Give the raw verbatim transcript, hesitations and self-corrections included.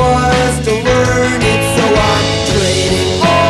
was to learn it, so I'm trading all